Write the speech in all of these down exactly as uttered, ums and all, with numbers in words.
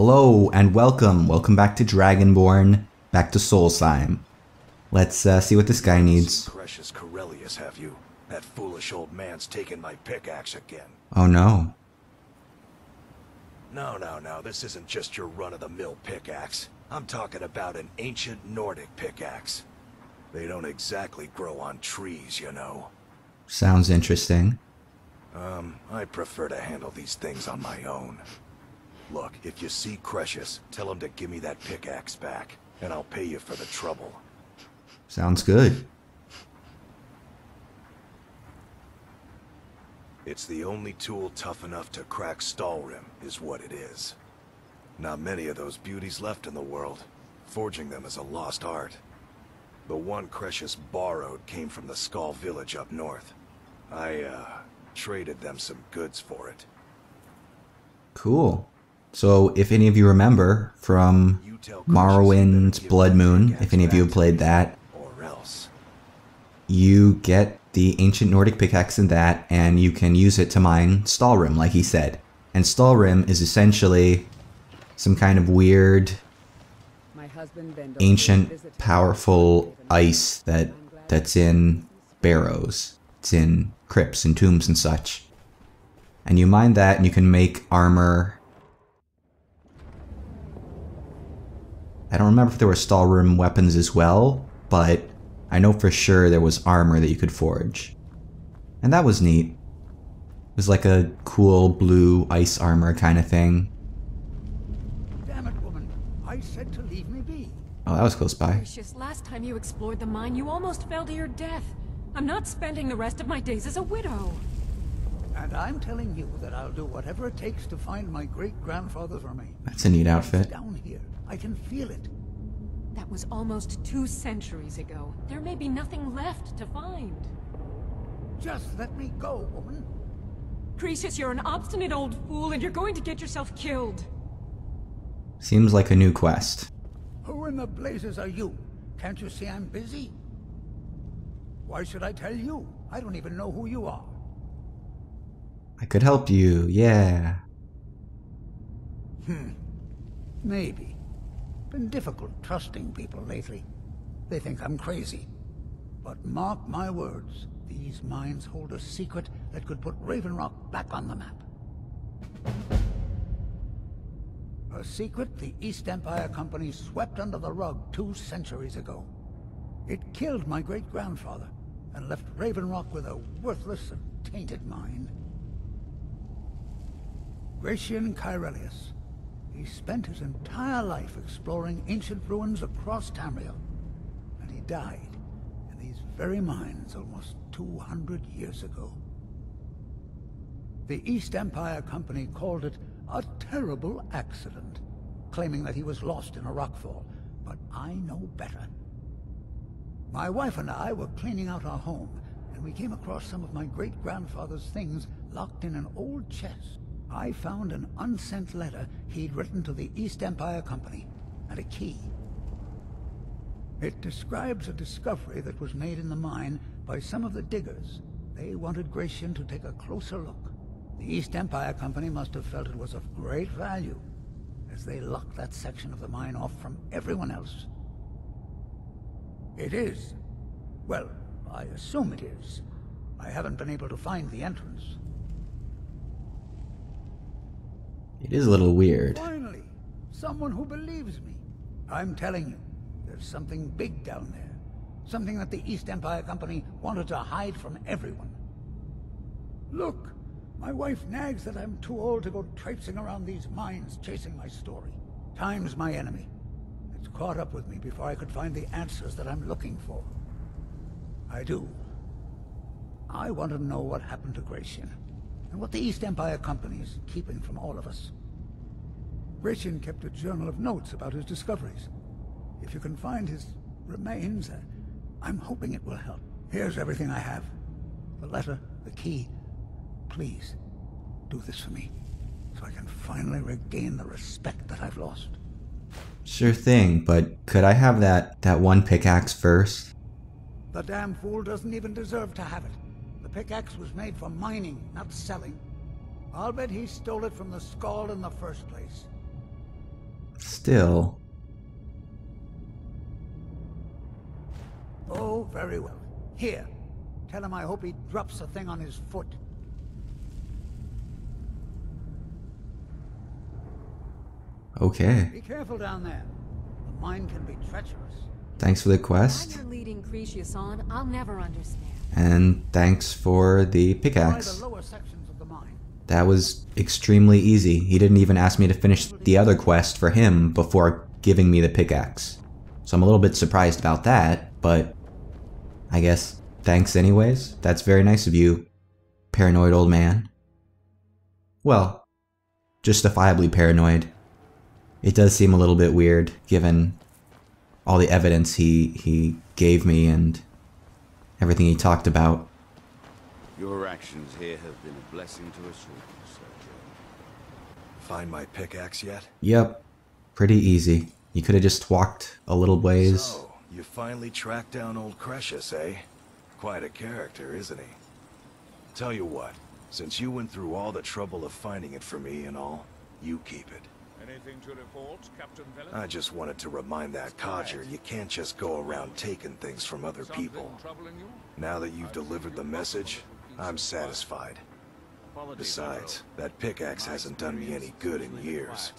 Hello and welcome. Welcome back to Dragonborn, back to Solstheim. Let's uh, see what this guy needs. Crescius Kyrelius, have you? That foolish old man's taken my pickaxe again. Oh no. No, no, no. This isn't just your run-of-the-mill pickaxe. I'm talking about an ancient Nordic pickaxe. They don't exactly grow on trees, you know. Sounds interesting. Um, I prefer to handle these things on my own. Look, if you see Crescius, tell him to give me that pickaxe back, and I'll pay you for the trouble. Sounds good. It's the only tool tough enough to crack Stalhrim, is what it is. Not many of those beauties left in the world. Forging them is a lost art. The one Crescius borrowed came from the Skaal Village up north. I, uh, traded them some goods for it. Cool. So, if any of you remember from Morrowind's Bloodmoon, if any of you have played that, or else, you get the ancient Nordic pickaxe in that, and you can use it to mine Stalhrim, like he said. And Stalhrim is essentially some kind of weird, ancient, powerful ice that that's in barrows. It's in crypts and tombs and such. And you mine that, and you can make armor. I don't remember if there were Stalhrim weapons as well, but I know for sure there was armor that you could forge. And that was neat. It was like a cool blue ice armor kind of thing. Damn it, woman. I said to leave me be. Oh, that was close by. Last time you explored the mine, you almost fell to your death. I'm not spending the rest of my days as a widow. And I'm telling you that I'll do whatever it takes to find my great-grandfather's remains. That's a neat outfit. Down here. I can feel it. That was almost two centuries ago. There may be nothing left to find. Just let me go, woman. Crescius, you're an obstinate old fool, and you're going to get yourself killed. Seems like a new quest. Who in the blazes are you? Can't you see I'm busy? Why should I tell you? I don't even know who you are. I could help you, yeah. Hmm. Maybe. Been difficult trusting people lately. They think I'm crazy. But mark my words, these mines hold a secret that could put Raven Rock back on the map. A secret the East Empire Company swept under the rug two centuries ago. It killed my great-grandfather and left Raven Rock with a worthless and tainted mine. Gratian Kyrelius. He spent his entire life exploring ancient ruins across Tamriel, and he died in these very mines almost two hundred years ago. The East Empire Company called it a terrible accident, claiming that he was lost in a rockfall, but I know better. My wife and I were cleaning out our home, and we came across some of my great-grandfather's things locked in an old chest. I found an unsent letter he'd written to the East Empire Company, and a key. It describes a discovery that was made in the mine by some of the diggers. They wanted Gratian to take a closer look. The East Empire Company must have felt it was of great value, as they locked that section of the mine off from everyone else. It is. Well, I assume it is. I haven't been able to find the entrance. It is a little weird. Finally, someone who believes me. I'm telling you, there's something big down there. Something that the East Empire Company wanted to hide from everyone. Look, my wife nags that I'm too old to go traipsing around these mines chasing my story. Time's my enemy. It's caught up with me before I could find the answers that I'm looking for. I do. I want to know what happened to Gratian, and what the East Empire Company is keeping from all of us. Rachin kept a journal of notes about his discoveries. If you can find his remains, I'm hoping it will help. Here's everything I have. The letter, the key. Please, do this for me, so I can finally regain the respect that I've lost. Sure thing, but could I have that, that one pickaxe first? The damn fool doesn't even deserve to have it. The pickaxe was made for mining, not selling. I'll bet he stole it from the Skaal in the first place. Still. Oh, very well. Here. Tell him I hope he drops a thing on his foot. Okay. Be careful down there. The mine can be treacherous. Thanks for the quest. You're leading Crescius on, I'll never understand. And thanks for the pickaxe. Try the lower sections of the mine. That was extremely easy. He didn't even ask me to finish the other quest for him before giving me the pickaxe. So I'm a little bit surprised about that, but I guess thanks anyways. That's very nice of you, paranoid old man. Well, justifiably paranoid. It does seem a little bit weird, given all the evidence he he gave me and everything he talked about. Your actions here have been a blessing to us all, Sergio. Find my pickaxe yet? Yep. Pretty easy. You could have just walked a little ways. So, you finally tracked down old Crescius, eh? Quite a character, isn't he? Tell you what, since you went through all the trouble of finding it for me and all, you keep it. Anything to report, Captain Velen? I just wanted to remind that codger you can't just go around taking things from other people. Now that you've delivered the message, I'm satisfied. Besides, that pickaxe hasn't done me any good in years.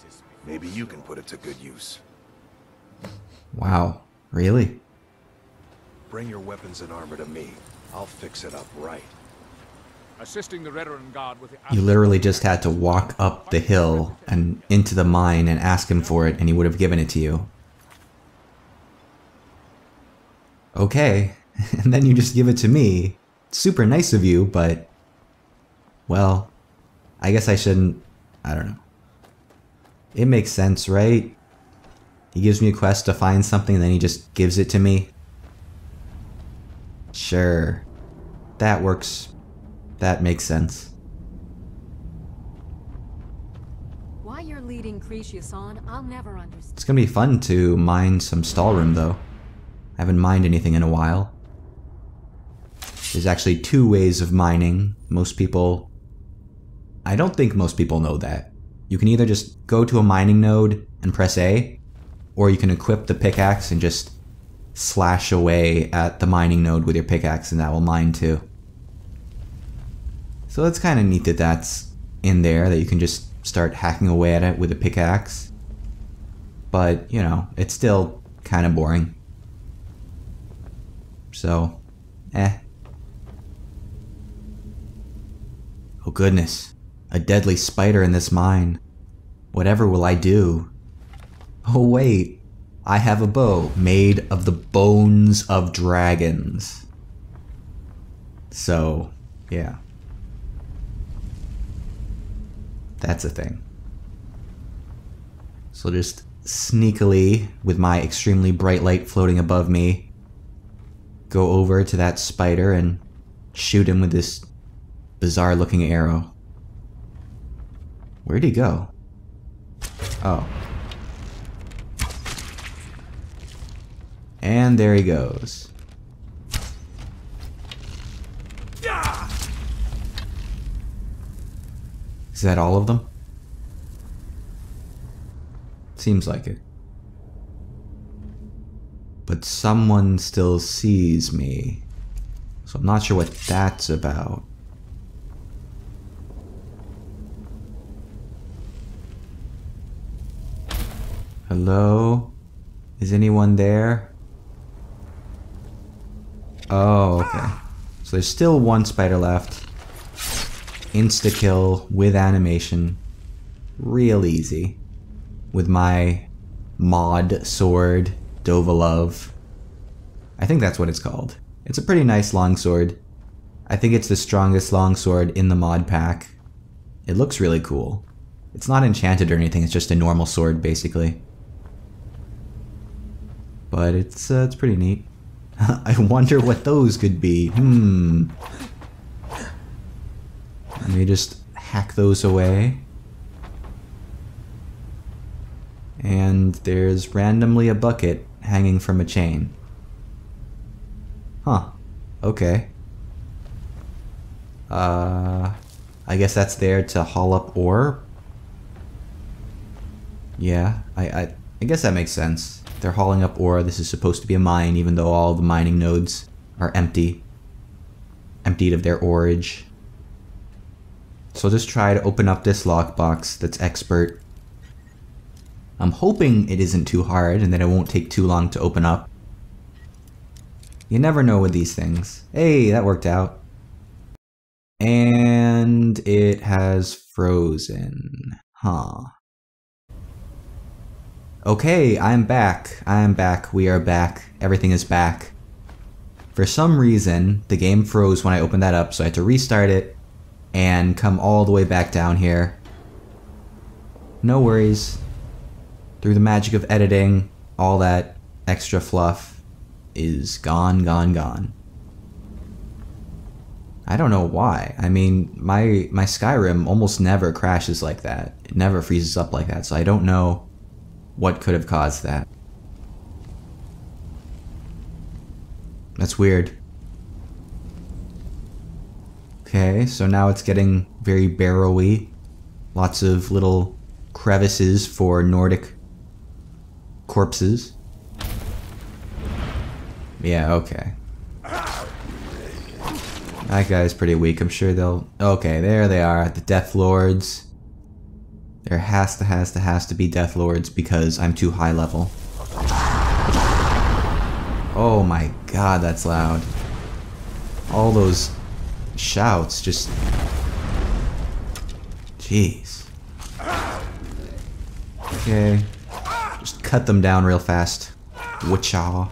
Maybe you can put it to good use. Wow, really? Bring your weapons and armor to me. I'll fix it up right. Assisting the Reverend Guard with the... You literally just had to walk up the hill and into the mine and ask him for it, and he would have given it to you. Okay, and then you just give it to me. Super nice of you, but... Well, I guess I shouldn't... I don't know. It makes sense, right? He gives me a quest to find something, and then he just gives it to me. Sure. That works... That makes sense. Why you're leading Crescius on, I'll never understand. It's gonna be fun to mine some Stalhrim, though. I haven't mined anything in a while. There's actually two ways of mining. Most people... I don't think most people know that. You can either just go to a mining node and press A, or you can equip the pickaxe and just slash away at the mining node with your pickaxe and that will mine too. So that's kind of neat that that's in there, that you can just start hacking away at it with a pickaxe. But, you know, it's still kind of boring. So, eh. Oh goodness, a deadly spider in this mine. Whatever will I do? Oh wait, I have a bow made of the bones of dragons. So, yeah. That's a thing. So just sneakily, with my extremely bright light floating above me, go over to that spider and shoot him with this bizarre looking arrow. Where'd he go? Oh. And there he goes. Is that all of them? Seems like it. But someone still sees me. So I'm not sure what that's about. Hello? Is anyone there? Oh, okay. So there's still one spider left. Insta-kill with animation. Real easy. With my mod sword, Dova Love. I think that's what it's called. It's a pretty nice longsword. I think it's the strongest longsword in the mod pack. It looks really cool. It's not enchanted or anything, it's just a normal sword, basically. But it's, uh, it's pretty neat. I wonder what those could be. Hmm... Let me just hack those away. And there's randomly a bucket hanging from a chain. Huh. Okay. Uh, I guess that's there to haul up ore? Yeah, I, I, I guess that makes sense. They're hauling up ore. This is supposed to be a mine, even though all the mining nodes are empty. Emptied of their orage. So just try to open up this lockbox that's expert. I'm hoping it isn't too hard and that it won't take too long to open up. You never know with these things. Hey, that worked out. And it has frozen. Huh. Okay, I'm back. I'm back. We are back. Everything is back. For some reason, the game froze when I opened that up, so I had to restart it and come all the way back down here. No worries. Through the magic of editing, all that extra fluff is gone, gone, gone. I don't know why. I mean, my my Skyrim almost never crashes like that. It never freezes up like that, so I don't know what could have caused that. That's weird. Okay, so now it's getting very barrowy. Lots of little crevices for Nordic corpses. Yeah, okay. That guy's pretty weak. I'm sure they'll... Okay, there they are. The Death Lords. There has to, has to, has to be Death Lords because I'm too high level. Oh my god, that's loud. All those shouts just... Jeez. Okay. Just cut them down real fast. Witchaw.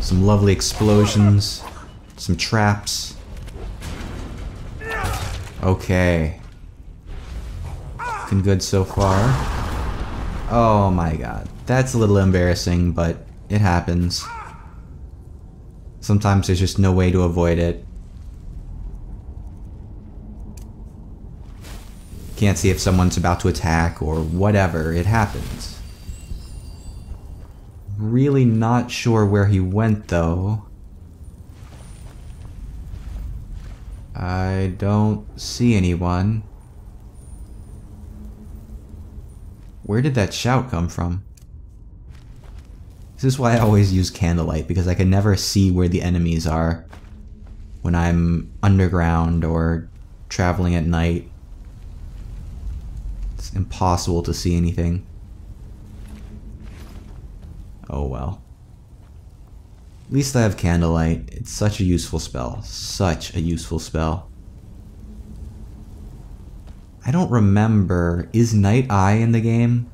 Some lovely explosions. Some traps. Okay. Looking good so far. Oh my god. That's a little embarrassing, but it happens. Sometimes there's just no way to avoid it. Can't see if someone's about to attack or whatever. It happens. Really not sure where he went, though. I don't see anyone. Where did that shout come from? This is why I always use Candlelight, because I can never see where the enemies are when I'm underground or traveling at night. It's impossible to see anything. Oh well. At least I have Candlelight. It's such a useful spell. Such a useful spell. I don't remember. Is Night Eye in the game?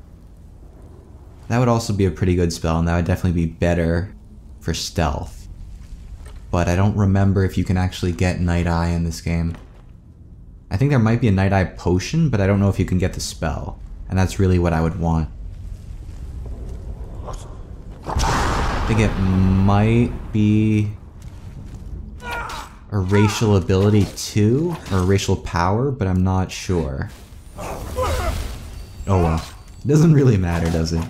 That would also be a pretty good spell, and that would definitely be better for stealth. But I don't remember if you can actually get Night Eye in this game. I think there might be a Night Eye potion, but I don't know if you can get the spell. And that's really what I would want. I think it might be a racial ability too, or a racial power, but I'm not sure. Oh well. It doesn't really matter, does it?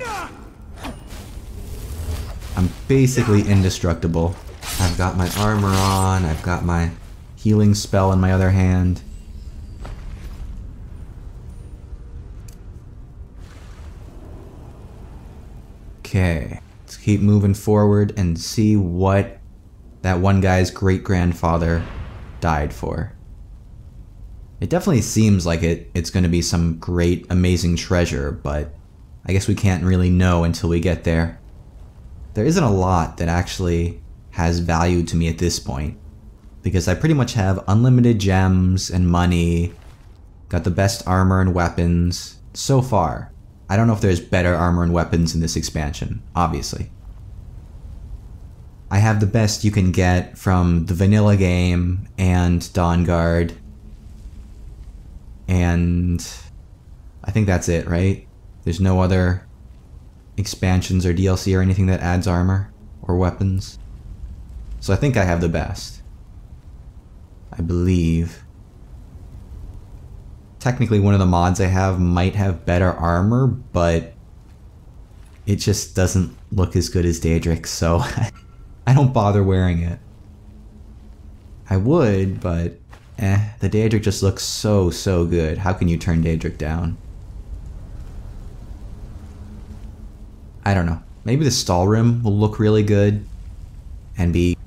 I'm basically indestructible. I've got my armor on, I've got my healing spell in my other hand. Okay, let's keep moving forward and see what that one guy's great-grandfather died for. It definitely seems like it, it's going to be some great, amazing treasure, but I guess we can't really know until we get there. There isn't a lot that actually has value to me at this point, because I pretty much have unlimited gems and money, got the best armor and weapons so far. I don't know if there's better armor and weapons in this expansion, obviously. I have the best you can get from the vanilla game and Dawnguard. And I think that's it, right? There's no other expansions or D L C or anything that adds armor or weapons. So I think I have the best. I believe. Technically, one of the mods I have might have better armor, but it just doesn't look as good as Daedric, so I don't bother wearing it. I would, but eh. The Daedric just looks so, so good. How can you turn Daedric down? I don't know. Maybe the Stalhrim will look really good and be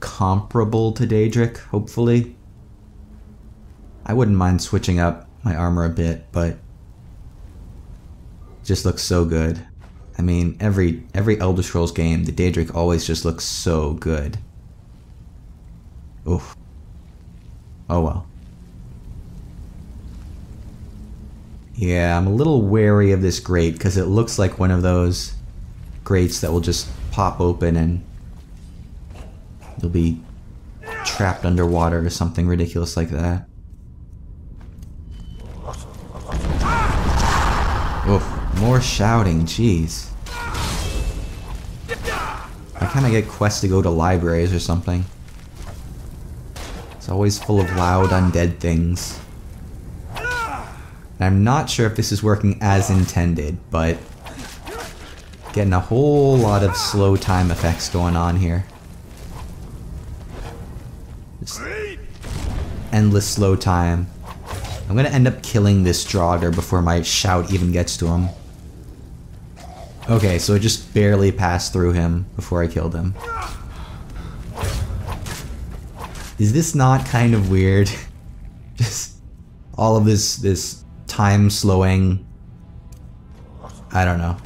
comparable to Daedric, hopefully. I wouldn't mind switching up my armor a bit, but it just looks so good. I mean, every every Elder Scrolls game, the Daedric always just looks so good. Oof. Oh well. Yeah, I'm a little wary of this grate because it looks like one of those grates that will just pop open and you'll be trapped underwater or something ridiculous like that. Oof, more shouting, jeez. I kind of get quests to go to libraries or something. It's always full of loud undead things. And I'm not sure if this is working as intended, but getting a whole lot of slow time effects going on here. Just endless slow time. I'm gonna end up killing this Draugr before my shout even gets to him. Okay, so it just barely passed through him before I killed him. Is this not kind of weird? Just all of this this time slowing. I don't know.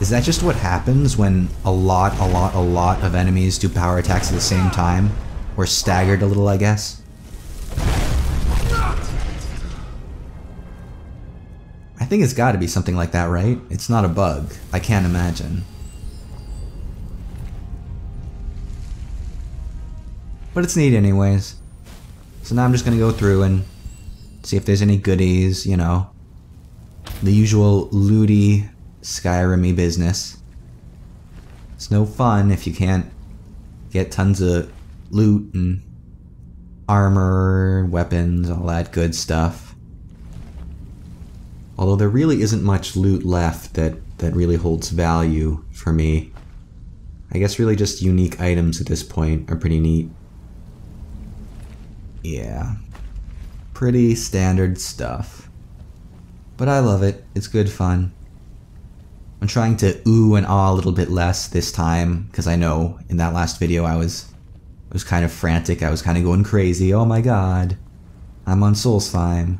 Is that just what happens when a lot, a lot, a lot of enemies do power attacks at the same time? Or staggered a little, I guess? I think it's got to be something like that, right? It's not a bug. I can't imagine. But it's neat anyways. So now I'm just going to go through and see if there's any goodies, you know. The usual looty, Skyrim-y business. It's no fun if you can't get tons of loot and armor, weapons, all that good stuff. Although there really isn't much loot left that, that really holds value for me. I guess really just unique items at this point are pretty neat. Yeah. Pretty standard stuff. But I love it. It's good fun. I'm trying to ooh and ah a little bit less this time, because I know in that last video I was, I was kind of frantic. I was kind of going crazy. Oh my god. I'm on Solstheim.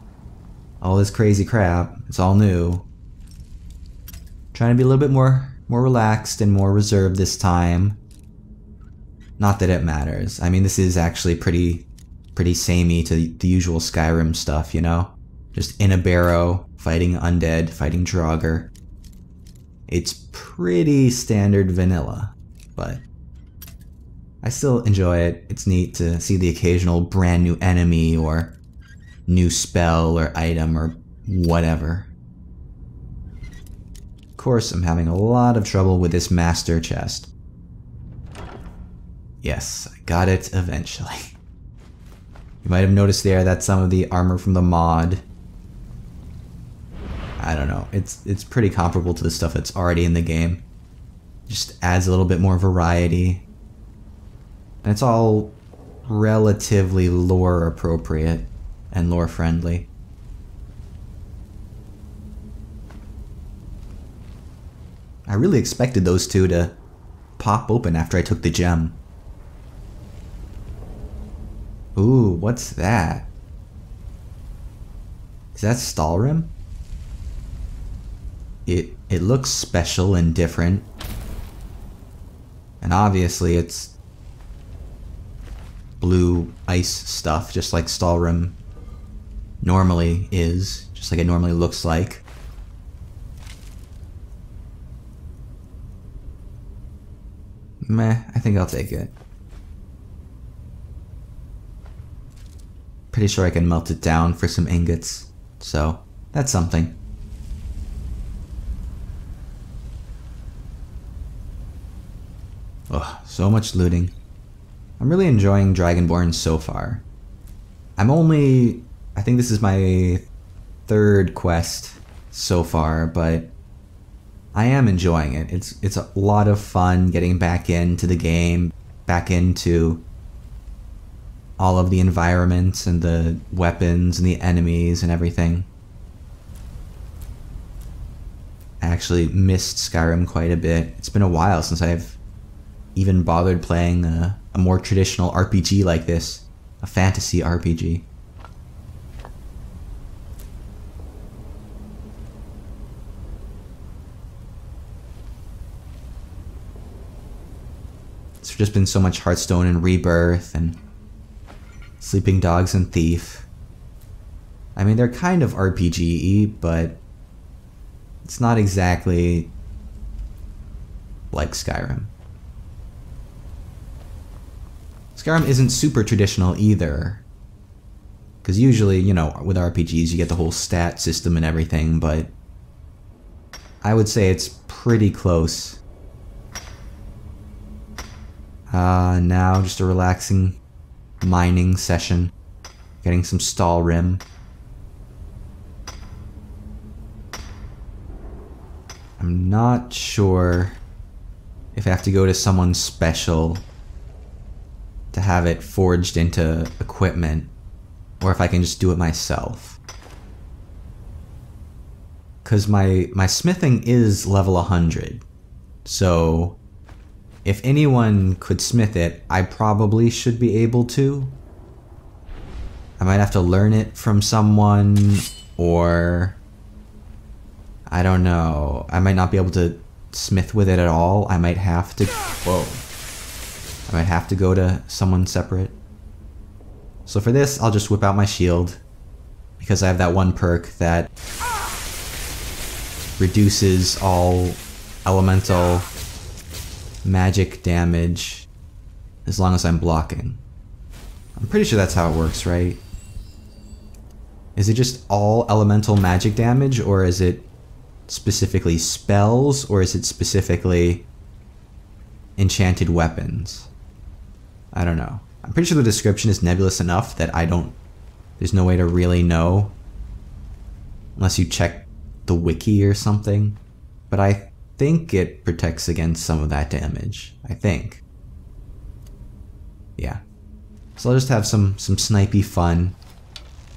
All this crazy crap, it's all new. Trying to be a little bit more more relaxed and more reserved this time. Not that it matters. I mean, this is actually pretty pretty samey to the, the usual Skyrim stuff, you know? Just in a barrow, fighting undead, fighting Draugr. It's pretty standard vanilla, but I still enjoy it. It's neat to see the occasional brand new enemy or new spell or item or whatever. Of course, I'm having a lot of trouble with this master chest. Yes, I got it eventually. You might have noticed there that some of the armor from the mod, I don't know, it's it's pretty comparable to the stuff that's already in the game. Just adds a little bit more variety. And it's all relatively lore appropriate and lore friendly. I really expected those two to pop open after I took the gem. Ooh, what's that? Is that Stalhrim? It it looks special and different. And obviously it's blue ice stuff, just like Stalhrim normally is, just like it normally looks like. Meh, I think I'll take it. Pretty sure I can melt it down for some ingots, so that's something. Ugh, so much looting. I'm really enjoying Dragonborn so far. I'm only... I think this is my third quest so far, but I am enjoying it. It's it's a lot of fun getting back into the game, back into all of the environments and the weapons and the enemies and everything. I actually missed Skyrim quite a bit. It's been a while since I've even bothered playing a, a more traditional R P G like this, a fantasy R P G. It's just been so much Hearthstone and Rebirth and Sleeping Dogs and Thief. I mean, they're kind of R P G-y, but it's not exactly like Skyrim. Skyrim isn't super traditional either, because usually, you know, with R P Gs you get the whole stat system and everything, but I would say it's pretty close. Uh, now just a relaxing mining session, getting some Stalhrim. I'm not sure if I have to go to someone special to have it forged into equipment, or if I can just do it myself. Cause my, my smithing is level one hundred, so if anyone could smith it, I probably should be able to. I might have to learn it from someone, or I don't know. I might not be able to smith with it at all. I might have to, whoa. I might have to go to someone separate. So for this, I'll just whip out my shield, because I have that one perk that reduces all elemental magic damage as long as I'm blocking. I'm pretty sure that's how it works, right? Is it just all elemental magic damage, or is it specifically spells, or is it specifically enchanted weapons? I don't know. I'm pretty sure the description is nebulous enough that I don't, there's no way to really know unless you check the wiki or something, but I I think it protects against some of that damage. I think. Yeah. So I'll just have some, some snipey fun.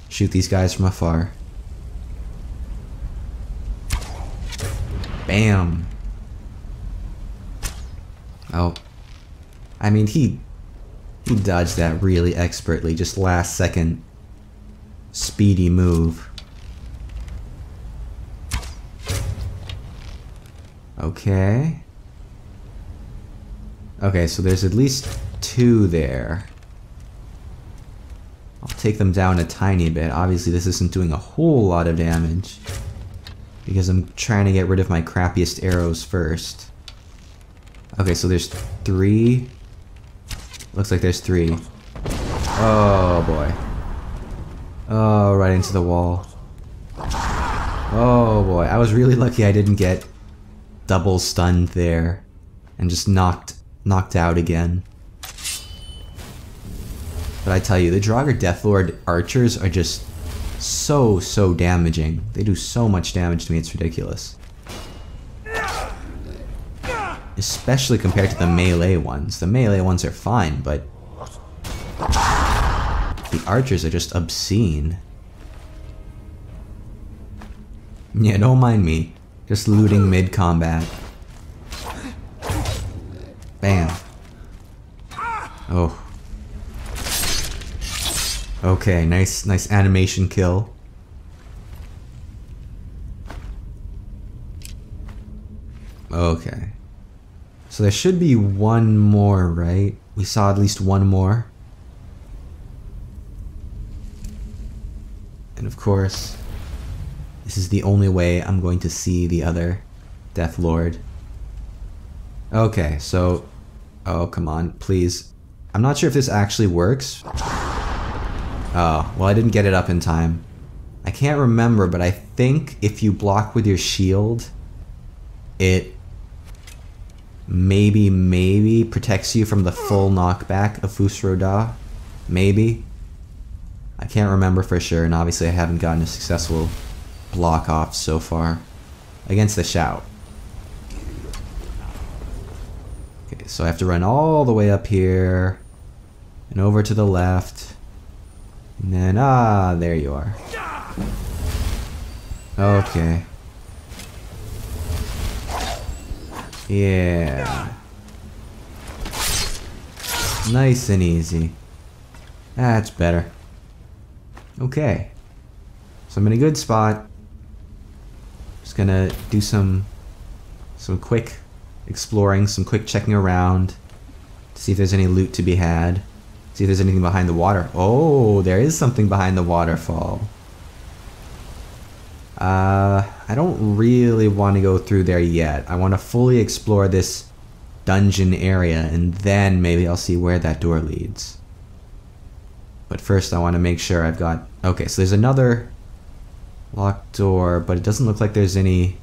Shoot these guys from afar. Bam! Oh. I mean, he... He dodged that really expertly. Just last second. Speedy move. Okay. Okay, so there's at least two there. I'll take them down a tiny bit. Obviously this isn't doing a whole lot of damage, because I'm trying to get rid of my crappiest arrows first. Okay, so there's three. Looks like there's three. Oh boy. Oh, right into the wall. Oh boy, I was really lucky I didn't get double stunned there, and just knocked knocked out again. But I tell you, the Draugr Deathlord archers are just so, so damaging. They do so much damage to me, it's ridiculous. Especially compared to the melee ones. The melee ones are fine, but the archers are just obscene. Yeah, don't mind me. Just looting mid-combat. Bam. Oh. Okay, nice, nice animation kill. Okay. So there should be one more, right? We saw at least one more. And of course, this is the only way I'm going to see the other Death Lord. Okay, so... Oh, come on, please. I'm not sure if this actually works. Oh, well, I didn't get it up in time. I can't remember, but I think if you block with your shield, it maybe, maybe protects you from the full knockback of Fus-Ro-Dah. Maybe. I can't remember for sure, and obviously I haven't gotten a successful block off so far against the shout. Okay, so I have to run all the way up here. and over to the left, and then ah, there you are. Okay. Yeah. Nice and easy. That's better. Okay. So I'm in a good spot. Just gonna do some some quick exploring, some quick checking around to see if there's any loot to be had. See if there's anything behind the water. Oh, there is something behind the waterfall. Uh, I don't really want to go through there yet. I want to fully explore this dungeon area, and then maybe I'll see where that door leads. But first I want to make sure I've got... Okay, so there's another locked door, but it doesn't look like there's any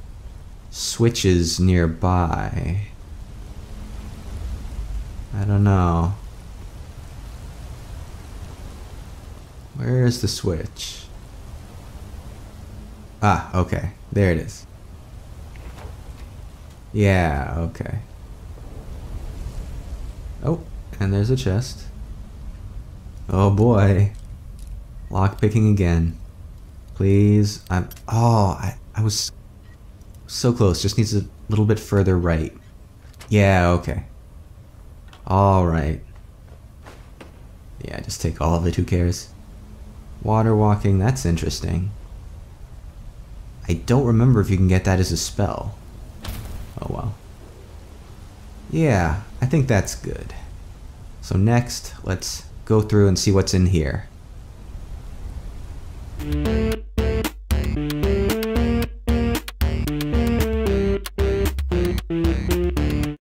switches nearby. I don't know. Where is the switch? Ah, okay. There it is. Yeah, okay. Oh, and there's a chest. Oh boy. Lockpicking again. Please. I'm... Oh, I, I was so close. Just needs a little bit further right. Yeah, okay. Alright. Yeah, just take all of it. Who cares? Water walking. That's interesting. I don't remember if you can get that as a spell. Oh well. Yeah, I think that's good. So next, let's go through and see what's in here.